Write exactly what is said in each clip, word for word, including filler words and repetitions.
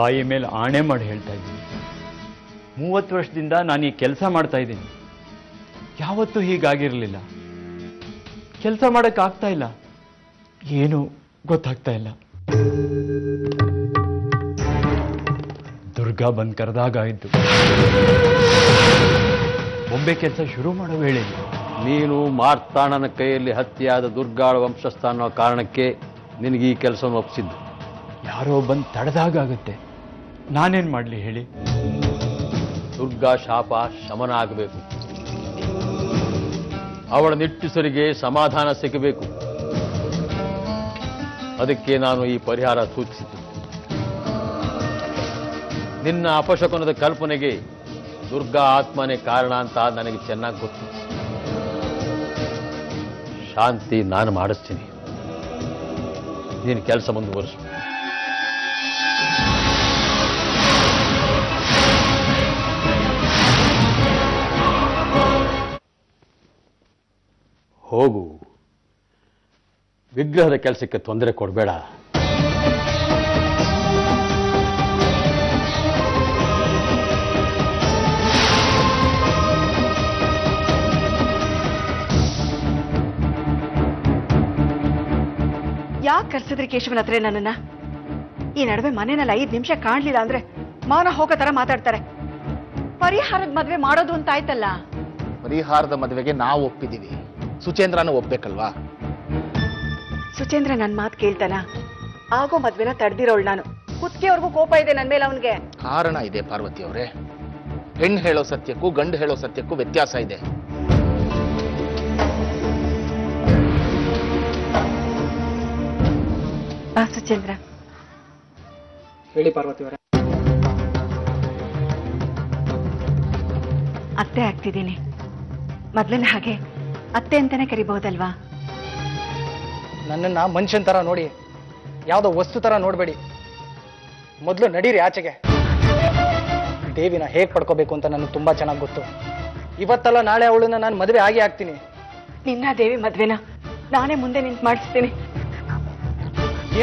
ತಾಯಿ ಮೇಲೆ ಆಣೆ ಮಾಡಿ ಹೇಳ್ತಾ ಇದ್ದೀನಿ. ಮೂವತ್ತು ವರ್ಷದಿಂದ ನಾನು ಈ ಕೆಲಸ ಮಾಡ್ತಾ ಇದ್ದೀನಿ, ಯಾವತ್ತೂ ಹೀಗಾಗಿರಲಿಲ್ಲ. ಕೆಲಸ ಮಾಡಕ್ಕೆ ಆಗ್ತಾ ಇಲ್ಲ, ಏನು ಗೊತ್ತಾಗ್ತಾ ಇಲ್ಲ. ದುರ್ಗಾ ಬಂದ್ ಕರೆದಾಗ ಆಯಿತು. ಬೊಂಬೆ ಕೆಲಸ ಶುರು ಮಾಡೋ ವೇಳೆ ನೀನು ಮಾರ್ತಾಣನ ಕೈಯಲ್ಲಿ ಹತ್ಯೆಯಾದ ದುರ್ಗಾಳ ವಂಶಸ್ಥ ಅನ್ನೋ ಕಾರಣಕ್ಕೆ ನಿನಗೆ ಈ ಕೆಲಸವನ್ನು ಒಪ್ಪಿಸಿದ್ದು. ಯಾರೋ ಬಂದು ತಡೆದಾಗುತ್ತೆ, ನಾನೇನು ಮಾಡಲಿ ಹೇಳಿ? ದುರ್ಗಾ ಶಾಪ ಶಮನ ಆಗಬೇಕು, ಅವಳ ನಿಟ್ಟುಸಿರಿಗೆ ಸಮಾಧಾನ ಸಿಗಬೇಕು. ಅದಕ್ಕೆ ನಾನು ಈ ಪರಿಹಾರ ಸೂಚಿಸಿದ್ದು. ನಿನ್ನ ಅಪಶಕನದ ಕಲ್ಪನೆಗೆ ದುರ್ಗಾ ಆತ್ಮನೇ ಕಾರಣ ಅಂತ ನನಗೆ ಚೆನ್ನಾಗಿ ಗೊತ್ತು. ಶಾಂತಿ ನಾನು ಮಾಡಿಸ್ತೀನಿ, ನೀನು ಕೆಲಸ ಮುಂದುವರಿಸು. ಹೋಗು, ವಿಗ್ರಹದ ಕೆಲಸಕ್ಕೆ ತೊಂದರೆ ಕೊಡಬೇಡ. ಯಾಕೆ ಕರ್ಸಿದ್ರಿ ಕೇಶವನ ಹತ್ರ ನನ್ನನ್ನ? ಈ ನಡುವೆ ಮನೆಯಲ್ಲಿ ಐದು ನಿಮಿಷ ಕಾಣ್ಲಿಲ್ಲ ಅಂದ್ರೆ ಮೌನ ಹೋಗೋ ತರ ಮಾತಾಡ್ತಾರೆ. ಪರಿಹಾರದ ಮದುವೆ ಮಾಡೋದು ಅಂತ ಆಯ್ತಲ್ಲ. ಪರಿಹಾರದ ಮದುವೆಗೆ ನಾವು ಒಪ್ಪಿದ್ದೀವಿ, ಸುಚೇಂದ್ರನೂ ಒಪ್ಬೇಕಲ್ವಾ? ಸುಚೇಂದ್ರ ನನ್ನ ಮಾತು ಕೇಳ್ತಾನ? ಆಗೋ ಮದ್ವೆನ ತಡೆದಿರೋಳು ನಾನು. ಕುತ್ತಿಗೆವರೆಗೂ ಕೋಪ ಇದೆ ನನ್ನ ಮೇಲೆ ಅವನಿಗೆ. ಕಾರಣ ಇದೆ ಪಾರ್ವತಿ ಅವರೇ, ಹೆಣ್ಣು ಹೇಳೋ ಸತ್ಯಕ್ಕೂ ಗಂಡು ಹೇಳೋ ಸತ್ಯಕ್ಕೂ ವ್ಯತ್ಯಾಸ ಇದೆ. ಸುಚೇಂದ್ರ ಹೇಳಿ ಪಾರ್ವತಿ ಅವರೇ, ಅತ್ತೆ ಆಗ್ತಿದ್ದೀನಿ. ಮೊದ್ಲಿನ ಹಾಗೆ ಅತ್ತೆ ಅಂತಾನೆ ಕರಿಬಹುದಲ್ವಾ? ನನ್ನನ್ನ ಮನುಷ್ಯನ ತರ ನೋಡಿ, ಯಾವುದೋ ವಸ್ತು ತರ ನೋಡಬೇಡಿ. ಮೊದಲು ನಡೀರಿ ಆಚೆಗೆ. ದೇವಿನ ಹೇಗೆ ಪಡ್ಕೋಬೇಕು ಅಂತ ನನಗೆ ತುಂಬಾ ಚೆನ್ನಾಗಿ ಗೊತ್ತು. ಇವತ್ತಲ್ಲ ನಾಳೆ ಅವಳನ್ನ ನಾನು ಮದುವೆ ಆಗಿ ಆಗ್ತೀನಿ. ನಿನ್ನ ದೇವಿ ಮದುವೆನ ನಾನೇ ಮುಂದೆ ನಿಂತು ಮಾಡಿಸ್ತೀನಿ.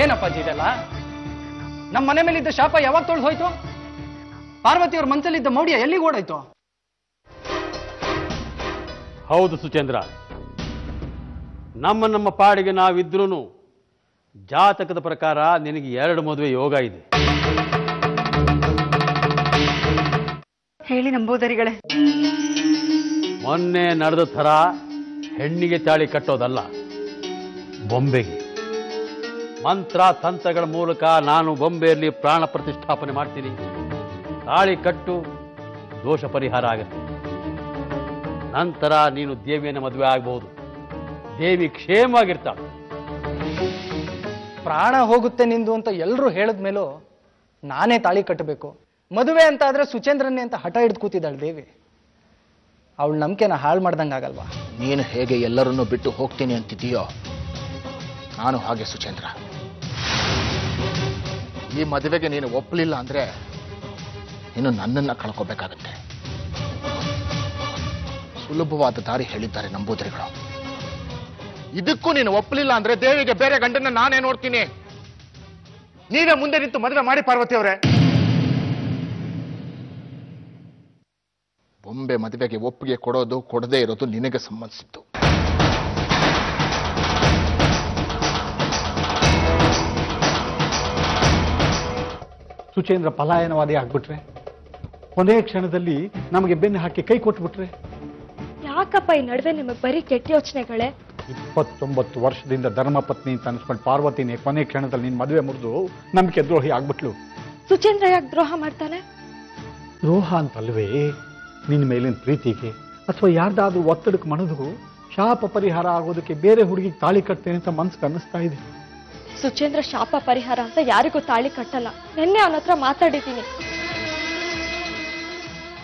ಏನಪ್ಪ ಇದೆಲ್ಲ? ನಮ್ಮ ಮನೆ ಮೇಲಿದ್ದ ಶಾಪ ಯಾವಾಗ ತೊಳೆದು ಹೋಯ್ತು? ಪಾರ್ವತಿಯವ್ರ ಮನಸ್ಸಲ್ಲಿದ್ದ ಮೌಢ್ಯ ಎಲ್ಲಿಗೆ ಓಡಾಯ್ತು? ಹೌದು ಸುಚೇಂದ್ರ, ನಮ್ಮ ನಮ್ಮ ಪಾಡಿಗೆ ನಾವಿದ್ರೂ ಜಾತಕದ ಪ್ರಕಾರ ನಿನಗೆ ಎರಡು ಮದುವೆ ಯೋಗ ಇದೆ. ಹೇಳಿ ನಂಬೋದರಿಗಳೇ, ಮೊನ್ನೆ ನಡೆದ ಥರ ಹೆಣ್ಣಿಗೆ ತಾಳಿ ಕಟ್ಟೋದಲ್ಲ, ಬೊಂಬೆಗೆ. ಮಂತ್ರ ತಂತ್ರಗಳ ಮೂಲಕ ನಾನು ಬೊಂಬೆಯಲ್ಲಿ ಪ್ರಾಣ ಪ್ರತಿಷ್ಠಾಪನೆ ಮಾಡ್ತೀನಿ. ತಾಳಿ ಕಟ್ಟು, ದೋಷ ಪರಿಹಾರ ಆಗುತ್ತೆ. ನಂತರ ನೀನು ದೇವಿಯನ್ನು ಮದುವೆ ಆಗಬಹುದು. ದೇವಿ ಕ್ಷೇಮವಾಗಿರ್ತಾಳೆ. ಪ್ರಾಣ ಹೋಗುತ್ತೆ ನಿಂದು ಅಂತ ಎಲ್ಲರೂ ಹೇಳಿದ ಮೇಲೂ ನಾನೇ ತಾಳಿ ಕಟ್ಟಬೇಕು, ಮದುವೆ ಅಂತ ಆದ್ರೆ ಸುಚೇಂದ್ರನೇ ಅಂತ ಹಠ ಹಿಡಿದು ಕೂತಿದ್ದಾಳೆ ದೇವಿ. ಅವಳ ನಂಬಿಕೆನ ಹಾಳು ಮಾಡ್ದಂಗಾಗಲ್ವಾ? ನೀನು ಹೇಗೆ ಎಲ್ಲರನ್ನೂ ಬಿಟ್ಟು ಹೋಗ್ತೀನಿ ಅಂತಿದ್ದೀಯೋ, ನಾನು ಹಾಗೆ ಸುಚೇಂದ್ರ. ಈ ಮದುವೆಗೆ ನೀನು ಒಪ್ಪಲಿಲ್ಲ ಅಂದ್ರೆ ನೀನು ನನ್ನನ್ನು ಕಳ್ಕೋಬೇಕಾಗತ್ತೆ. ಸುಲಭವಾದ ದಾರಿ ಹೇಳಿದ್ದಾರೆ ನಂಬೂದರಿಗಳು. ಇದಕ್ಕೂ ನೀನು ಒಪ್ಪಲಿಲ್ಲ ಅಂದ್ರೆ ದೇವಿಗೆ ಬೇರೆ ಗಂಡನ್ನ ನಾನೇ ನೋಡ್ತೀನಿ. ನೀವೇ ಮುಂದೆ ನಿಂತು ಮದುವೆ ಮಾಡಿ ಪಾರ್ವತಿ ಅವರೇ. ಬೊಂಬೆ ಮದುವೆಗೆ ಒಪ್ಪಿಗೆ ಕೊಡೋದು ಕೊಡದೇ ಇರೋದು ನಿನಗೆ ಸಂಬಂಧಿಸಿತ್ತು. ಸುಚೇಂದ್ರ ಪಲಾಯನವಾದಿ ಆಗ್ಬಿಟ್ರೆ, ಕೊನೆ ಕ್ಷಣದಲ್ಲಿ ನಮಗೆ ಬೆನ್ನು ಹಾಕಿ ಕೈ ಕೊಟ್ಬಿಟ್ರೆ ಯಾಕಪ್ಪ? ಈ ನಡುವೆ ನಿಮಗೆ ಬರೀ ಕೆಟ್ಟ ಯೋಚನೆಗಳೇ. ಇಪ್ಪತ್ತೊಂಬತ್ತು ವರ್ಷದಿಂದ ಧರ್ಮಪತ್ನಿ ಅಂತ ಅನಿಸ್ಕೊಂಡು ಪಾರ್ವತಿನೇ ಕೊನೆ ಕ್ಷಣದಲ್ಲಿ ನಿನ್ನ ಮದುವೆ ಮುರಿದು ನಂಬಿಕೆ ದ್ರೋಹಿ ಆಗ್ಬಿಟ್ಲು. ಸುಚೇಂದ್ರ ಯಾಕೆ ದ್ರೋಹ ಮಾಡ್ತಾನೆ? ದ್ರೋಹ ಅಂತಲ್ವೇ, ನಿನ್ನ ಮೇಲಿನ ಪ್ರೀತಿಗೆ ಅಥವಾ ಯಾರ್ದಾದ್ರೂ ಒತ್ತಡಕ್ಕೆ ಮಣದು ಶಾಪ ಪರಿಹಾರ ಆಗೋದಕ್ಕೆ ಬೇರೆ ಹುಡುಗಿಗೆ ತಾಳಿ ಕಟ್ತೇನೆ ಅಂತ ಮನ್ಸು ಅನ್ನಿಸ್ತಾ ಇದೆ. ಸುಚೇಂದ್ರ ಶಾಪ ಪರಿಹಾರ ಅಂತ ಯಾರಿಗೂ ತಾಳಿ ಕಟ್ಟಲ್ಲ. ನಿನ್ನೆ ಅವನ ಹತ್ರ ಮಾತಾಡಿದ್ದೀನಿ.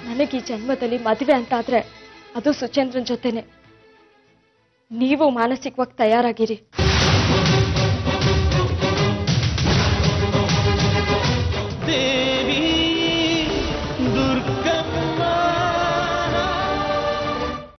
ನನಗೆ ಈ ಜನ್ಮದಲ್ಲಿ ಮದುವೆ ಅಂತಾದ್ರೆ ಅದು ಸುಚೇಂದ್ರನ್ ಜೊತೆನೆ. ನೀವು ಮಾನಸಿಕವಾಗಿ ತಯಾರಾಗಿರಿ. ದೇ